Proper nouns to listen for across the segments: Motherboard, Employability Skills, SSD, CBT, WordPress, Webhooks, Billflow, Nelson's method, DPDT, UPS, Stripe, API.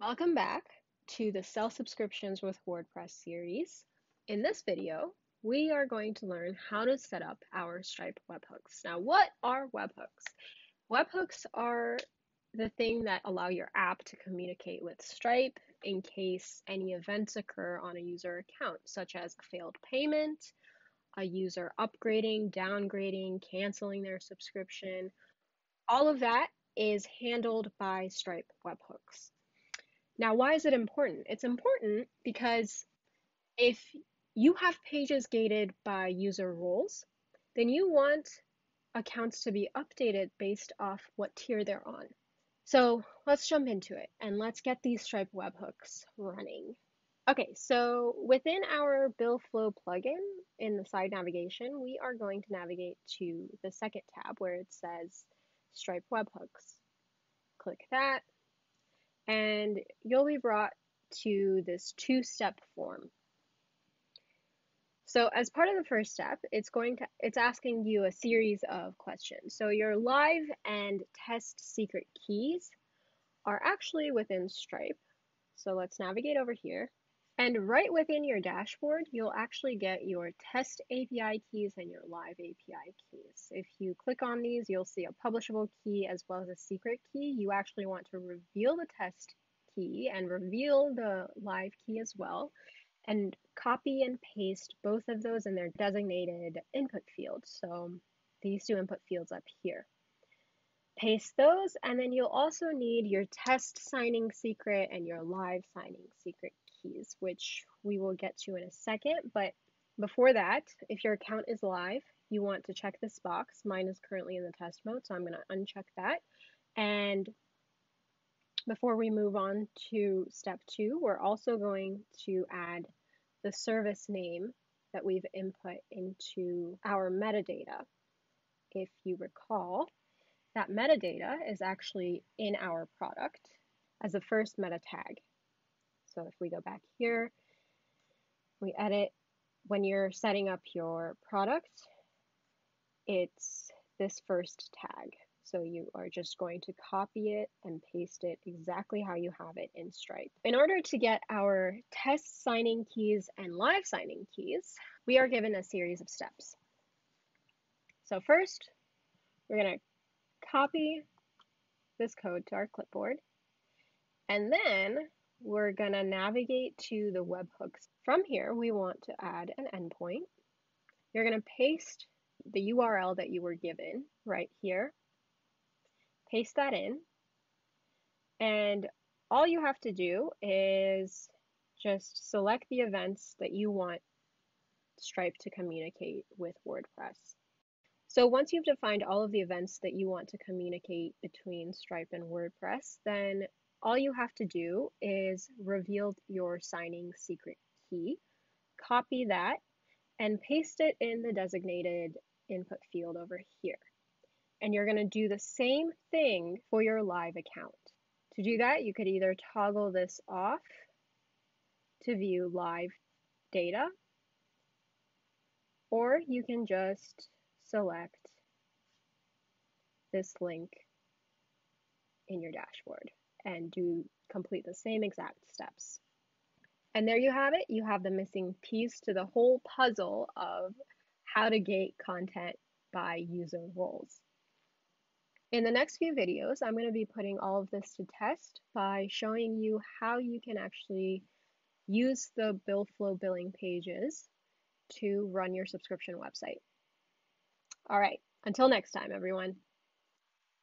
Welcome back to the Sell Subscriptions with WordPress series. In this video, we are going to learn how to set up our Stripe webhooks. Now, what are webhooks? Webhooks are the thing that allow your app to communicate with Stripe in case any events occur on a user account, such as a failed payment, a user upgrading, downgrading, canceling their subscription. All of that is handled by Stripe webhooks. Now, why is it important? It's important because if you have pages gated by user roles, then you want accounts to be updated based off what tier they're on. So let's jump into it and let's get these Stripe webhooks running. Okay, so within our Billflow plugin in the side navigation, we are going to navigate to the second tab where it says Stripe webhooks. Click that. And you'll be brought to this two-step form. So as part of the first step, it's asking you a series of questions. So your live and test secret keys are actually within Stripe. So let's navigate over here. And right within your dashboard, you'll actually get your test API keys and your live API keys. If you click on these, you'll see a publishable key as well as a secret key. You actually want to reveal the test key and reveal the live key as well, and copy and paste both of those in their designated input fields. So these two input fields up here. Paste those, and then you'll also need your test signing secret and your live signing secret keys, which we will get to in a second. But before that, if your account is live, you want to check this box. Mine is currently in the test mode, so I'm going to uncheck that. And before we move on to step two, we're also going to add the service name that we've input into our metadata. If you recall, that metadata is actually in our product as the first meta tag. So if we go back here, we edit, when you're setting up your product, it's this first tag. So you are just going to copy it and paste it exactly how you have it in Stripe. In order to get our test signing keys and live signing keys, we are given a series of steps. So first, we're going to copy this code to our clipboard, and then we're going to navigate to the webhooks. From here, we want to add an endpoint. You're going to paste the URL that you were given right here. Paste that in. And all you have to do is just select the events that you want Stripe to communicate with WordPress. So once you've defined all of the events that you want to communicate between Stripe and WordPress, then all you have to do is reveal your signing secret key, copy that, and paste it in the designated input field over here. And you're going to do the same thing for your live account. To do that, you could either toggle this off to view live data, or you can just select this link in your dashboard and complete the same exact steps. And there you have it. You have the missing piece to the whole puzzle of how to gate content by user roles. In the next few videos, I'm going to be putting all of this to test by showing you how you can actually use the Billflow billing pages to run your subscription website. All right, until next time, everyone.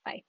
Bye.